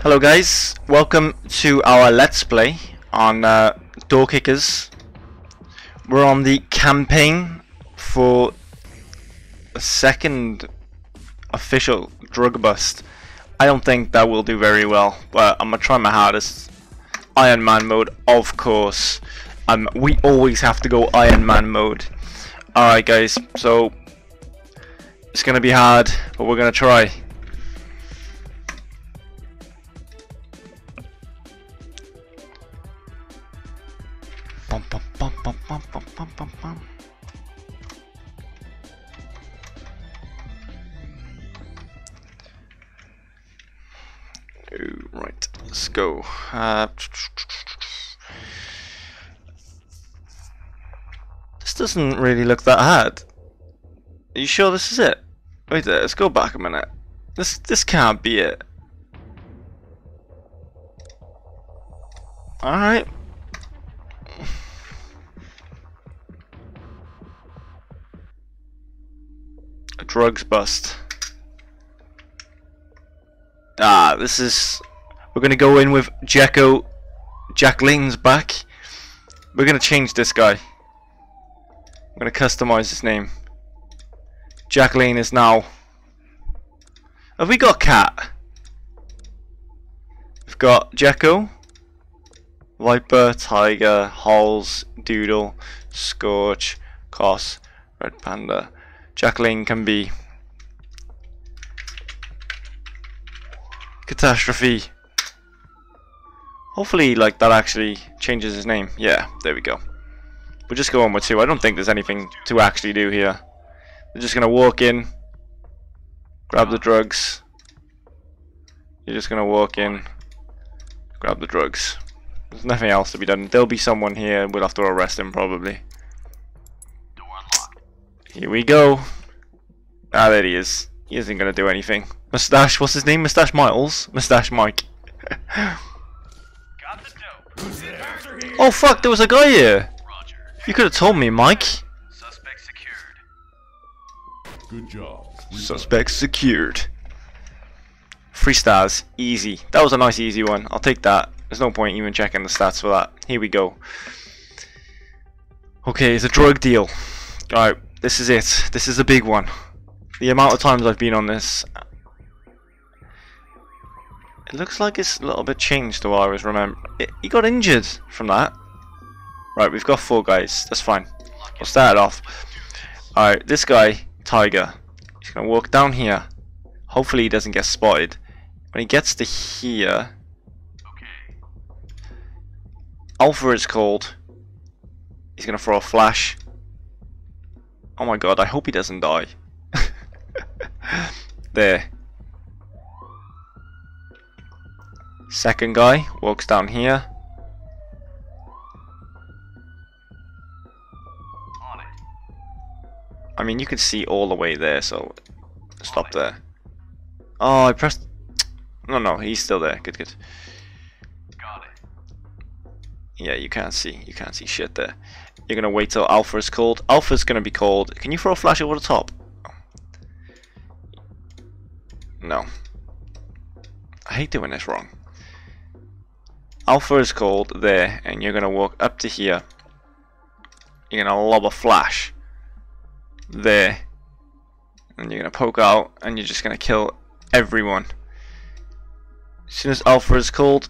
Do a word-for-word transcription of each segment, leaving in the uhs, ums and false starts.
Hello guys, welcome to our Let's Play on uh, Door Kickers. We're on the campaign for a second official drug bust. I don't think that will do very well, but I'm going to try my hardest. Iron Man mode, of course. Um, we always have to go Iron Man mode. Alright guys, so it's going to be hard, but we're going to try. Bum, bum, bum, bum, bum, bum, bum, bum. Right, let's go. Uh, this doesn't really look that hard. Are you sure this is it? Wait there, let's go back a minute. This this can't be it. Alright. A drugs bust. Ah, this is... We're going to go in with Jacko... Jack Lane's back. We're going to change this guy. I'm going to customize his name. Jack Lane is now... Have we got Cat? We've got Jacko, Viper, Tiger, Halls, Doodle, Scorch, Koss, Red Panda. Jack Lane can be... Catastrophe. Hopefully like that actually changes his name. Yeah, there we go. We'll just go on with two. I don't think there's anything to actually do here. They're just gonna walk in, grab the drugs. You're just gonna walk in, grab the drugs. There's nothing else to be done. There'll be someone here, we'll have to arrest him probably. Here we go. Ah, there he is. He isn't gonna do anything. Mustache, what's his name? Mustache Miles? Mustache Mike. Got the dope. Who's there? Oh fuck, there was a guy here! Roger. You could have told me, Mike. Suspect secured. Good job. Suspect secured. Three stars. Easy. That was a nice easy one. I'll take that. There's no point even checking the stats for that. Here we go. Okay, it's a drug deal. Alright, this is it. This is a big one. The amount of times I've been on this, it looks like it's a little bit changed to what I was remembering. It, he got injured from that. Right, we've got four guys. That's fine. We'll start it off. Alright, this guy, Tiger. He's going to walk down here. Hopefully he doesn't get spotted. When he gets to here... Okay. Alpha is called. He's going to throw a flash. Oh my god, I hope he doesn't die. There. Second guy walks down here. On it. I mean, you can see all the way there, so stop there. Oh, I pressed. No, no, he's still there. Good, good. Got it. Yeah, you can't see. You can't see shit there. You're gonna wait till Alpha is called. Alpha's gonna be called. Can you throw a flash over the top? No. I hate doing this wrong. Alpha is called there, and you're going to walk up to here. You're going to lob a flash. There. And you're going to poke out, and you're just going to kill everyone. As soon as Alpha is called...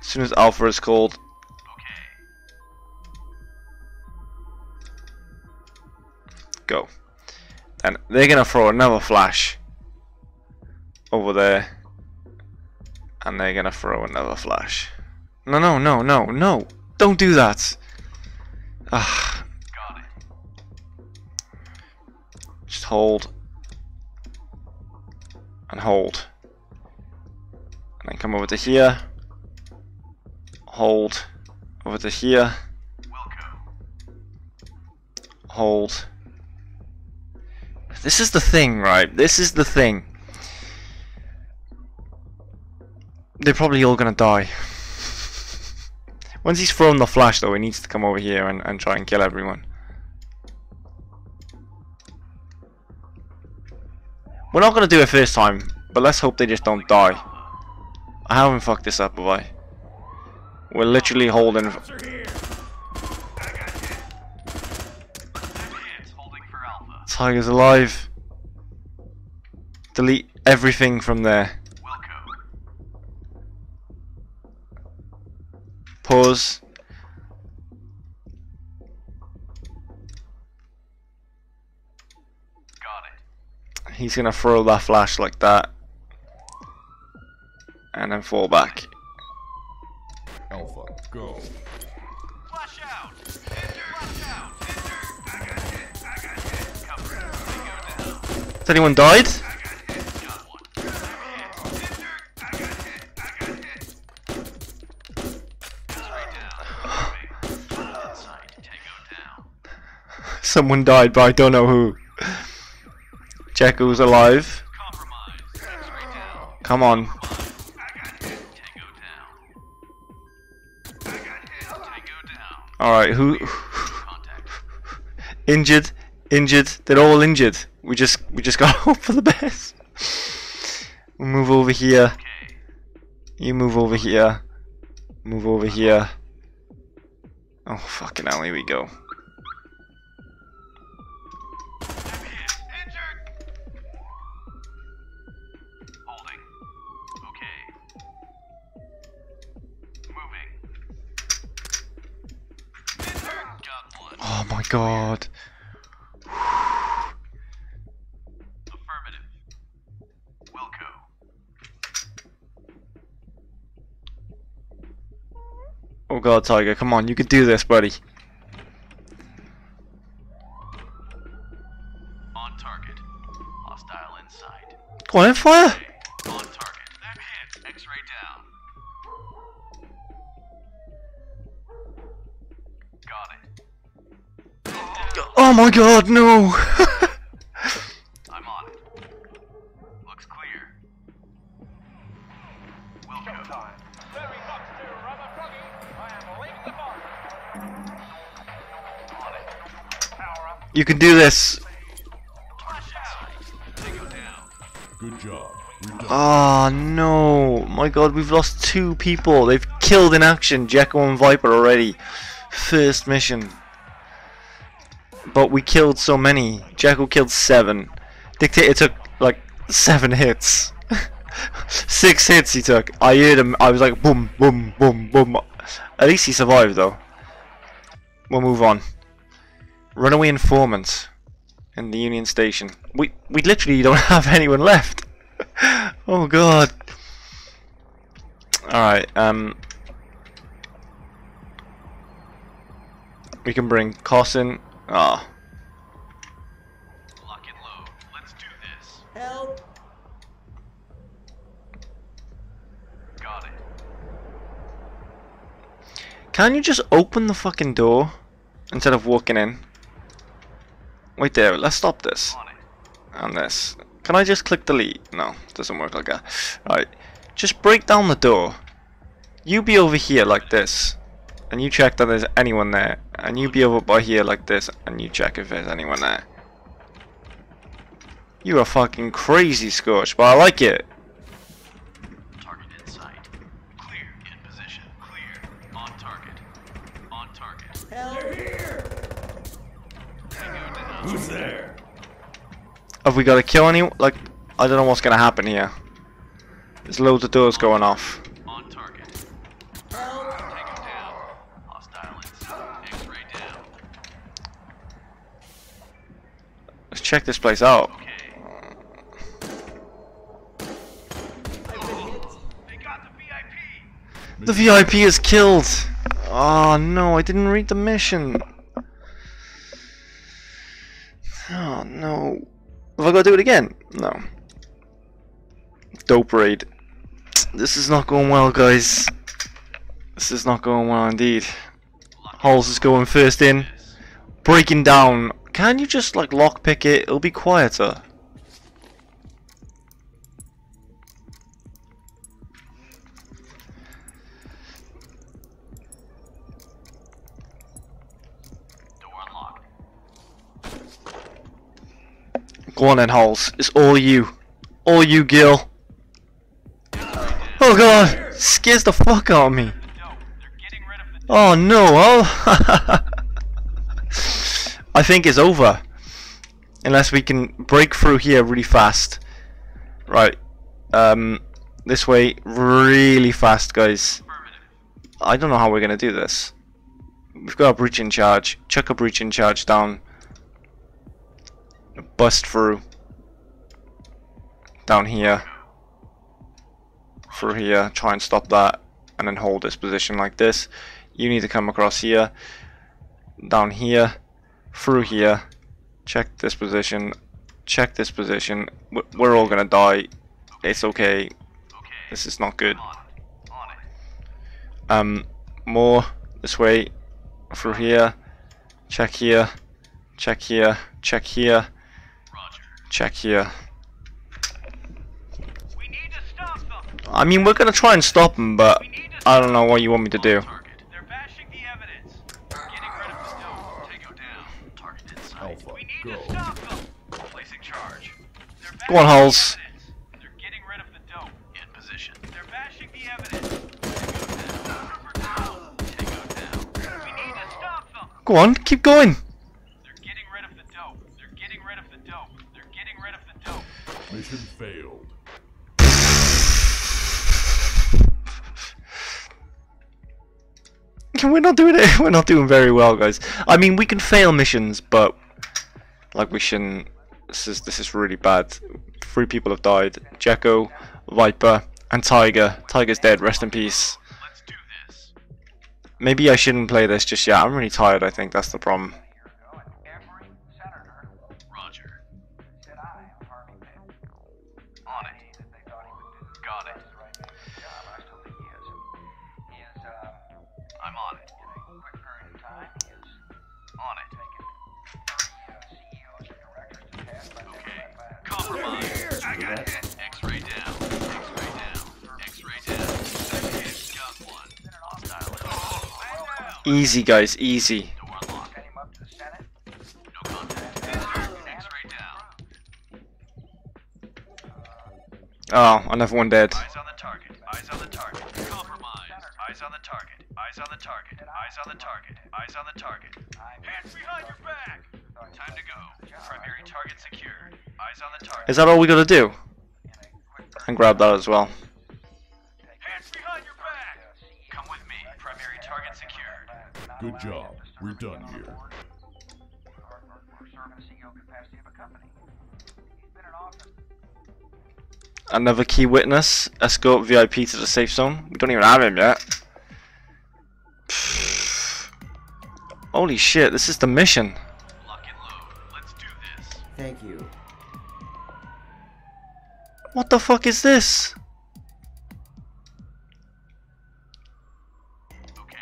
As soon as Alpha is called... Go. And they're gonna throw another flash over there, and they're gonna throw another flash. No, no, no, no, no! Don't do that. Ah. Got it. Just hold and hold, and then come over to here. Hold over to here. Hold. This is the thing, right? This is the thing. They're probably all gonna die. Once he's thrown the flash though, he needs to come over here and, and try and kill everyone. We're not going to do it first time, but let's hope they just don't die. I haven't fucked this up, have I? We're literally holding... I got you. Holding for Alpha. Tiger's alive. Delete everything from there. Pause. Got it. He's gonna throw that flash like that, and then fall back. Alpha, go. Flash out. Enter, flash out. Enter. I got it. I got it. Cover. Go down. Has anyone died? Someone died, but I don't know who. Check who's alive. Come on. Alright, who injured, injured, they're all injured. We just we just gotta hope for the best. We'll move over here. You move over here. Move over here. Oh fucking hell, here we go. Oh my god. Affirmative. Wilco. Oh god, Tiger, come on, you can do this, buddy. On target. Hostile inside. Go on, fire! Okay. On target. That hit. X-ray down. Oh my god, no! I'm on it. Looks clear. We'll go. You can do this. Good job. Oh no! My god, we've lost two people. They've killed in action Jekyll and Viper already. First mission. But we killed so many. Jekyll killed seven. Dictator took like seven hits. Six hits he took. I heard him. I was like boom, boom, boom, boom. At least he survived though. We'll move on. Runaway informant in the Union Station. We we literally don't have anyone left. Oh god. All right. Um. We can bring Carson. Ah. Oh. Lock it low. Let's do this. Help. Got it. Can you just open the fucking door instead of walking in? Wait there. Let's stop this. And this. Can I just click delete? No, it doesn't work like that. Alright. Just break down the door. You be over here like this. And you check that there's anyone there, and you be over by here like this, and you check if there's anyone there. You are fucking crazy, Scorch, but I like it. Target in sight. Clear in position. Clear. On target. On target. Hell here. Who's there? Have we got to kill anyone? Like, I don't know what's gonna happen here. There's loads of doors going off. Check this place out. Okay. They got the V I P. The V I P is killed. Oh no, I didn't read the mission. Oh no. Have I got to do it again? No. Dope raid. This is not going well, guys. This is not going well indeed. Halls is going first in. Breaking down. Can you just like lockpick it? It'll be quieter. Go on then, Halls. It's all you. All you, Gil. Oh god! Scares the fuck out of me. Oh no! Oh. I think it's over. Unless we can break through here really fast. Right. Um, this way really fast, guys. I don't know how we're gonna do this. We've got a breaching charge. Chuck a breaching charge down. Bust through. Down here. Through here. Try and stop that. And then hold this position like this. You need to come across here. Down here. Through here. Check this position. Check this position. We're all gonna die. It's okay. This is not good. Um, more this way. Through here. Check here. Check here. Check here. Check here. We need to stop them. I mean, we're gonna try and stop them, but I don't know what you want me to do. They're bashing the evidence. Getting rid of the stone. Take them down. Target inside. We need to stop them. Placing charge. Go on, Hulls. They're getting rid of the dope. In position. They're bashing the evidence. Take them down. We need to stop them. Go on, keep going. Mission failed. We're not doing it. We're not doing very well, guys. I mean, we can fail missions, but like we shouldn't. This is this is really bad. Three people have died: Jekko, Viper, and Tiger. Tiger's dead. Rest in peace. Let's do this. Maybe I shouldn't play this just yet. I'm really tired. I think that's the problem. X-ray down, X-ray down, X-ray down, got one. Oh, easy guys, easy. No contact. X-ray down. Oh, another one dead. Eyes on the target, eyes on the target, compromise. Eyes on the target, eyes on the target, eyes on the target, eyes on the target. Hands behind your back! Time to go. Primary target secured. Eyes on the target. Is that all we gotta do? And grab that as well. Hands behind your back. Come with me. Primary target secured. Good job. We're done here. Another key witness. Escort V I P to the safe zone. We don't even have him yet. Holy shit! This is the mission. Thank you. What the fuck is this? Okay.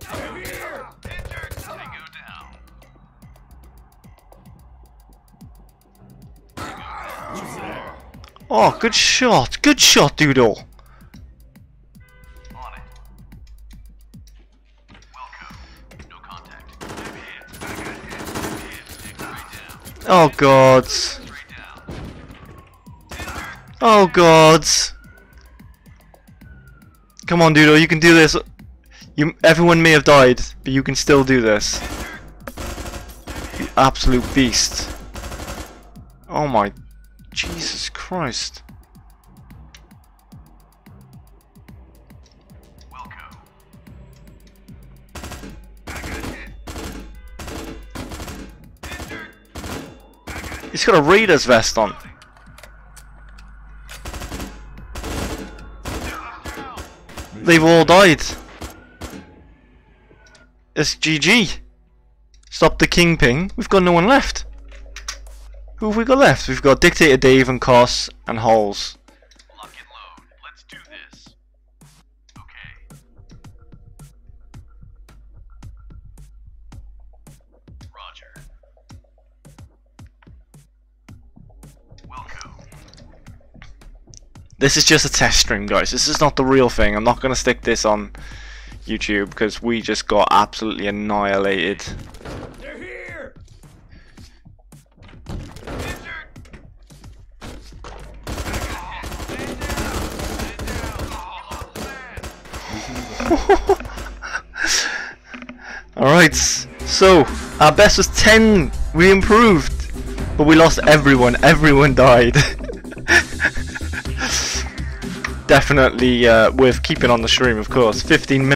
Come here. Injured. They go down. They go down. Oh, good shot. Good shot, Doodle. On it. Welcome. No contact. I'm hit. I got hit. I'm hit. Right down. Oh god. Oh god! Come on, Doodle, you can do this. You, everyone may have died, but you can still do this. You absolute beast! Oh my, Jesus Christ! Welcome. I got hit. He's got a Raider's vest on. They've all died. It's G G. Stop the kingpin. We've got no one left. Who have we got left? We've got Dictator Dave and Koss and Holes. Lock and load. Let's do this. Okay. Roger. Welcome. This is just a test stream, guys. This is not the real thing. I'm not going to stick this on YouTube because we just got absolutely annihilated. They're here. Alright, so our best was ten, we improved, but we lost everyone, everyone died. Definitely uh, worth keeping on the stream, of course. fifteen minutes.